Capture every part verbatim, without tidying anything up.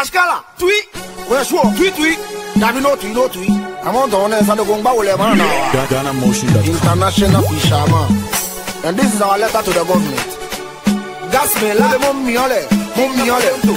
Cascala, tweet. Where's your tweet? Tweet. Damino, tweet, no tweet. I'm on the one and Sadogomba will ever now. Ghana motion. International Fisherman. And this is our letter to the government. Gasmela, Momiole, Momiole.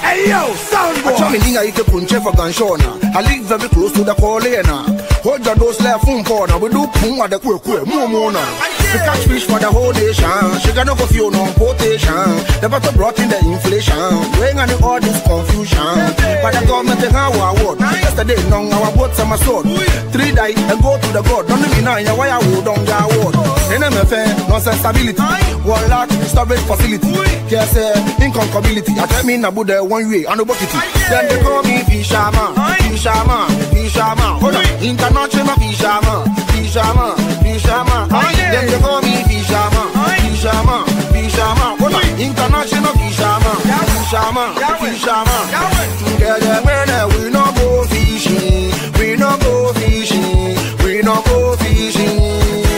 Hey yo, soundboy! Achami linga ike punche for ganshona. I live very close to the colena. Hold the doors left phone corner. We do pung at the kwe kwe mumona. We catch fish for the whole nation. She got no few non potation. The battle brought in the inflation. We ain't got all this confusion. But the government take our word. Yesterday long our boats are my sword. Three die and go to the god. Don't leave me now in your wire wood on the award. N M F, nonsense stability. One lack storage facility. Yes, income community. I tell me in Abu Dhabi one way, I know about it. Then they call me Fisherman, Fisherman, Fisherman. Hold on, international Fisherman, Fisherman, Fisherman. Then they call me Fisherman, Fisherman, Fisherman. Hold on, international Fisherman, Fisherman, Fisherman. Together we no go fishing, we no go fishing, we no go fishing.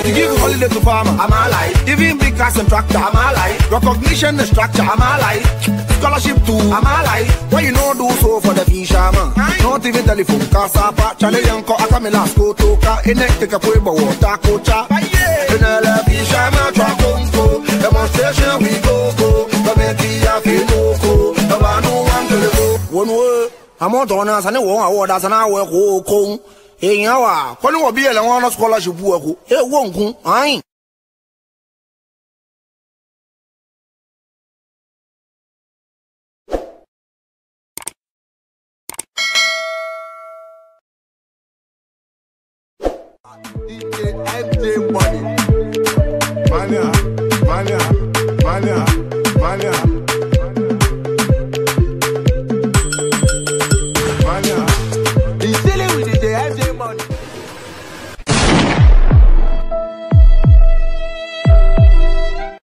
To give holiday to farmer, I'm alive. Even big cars and tractor, I'm alive. Recognition and structure, I'm alive. Scholarship too, I'm alive. Why you no do so for the fisherman? Not even telephone, casapa, chale yanko, akamela, skotoka, inek, take a pueba, water, kocha. Vanilla fisherman, trakonko, demonstration, we go, go, kabeti, yafi, loko, abano, wangele, go. One word, I'm on donors, and I won't award as an hour, go, kong. Hey, yawa, when you will be a scholarship work, it won't go, aye. D J M J money, mania, mania, mania.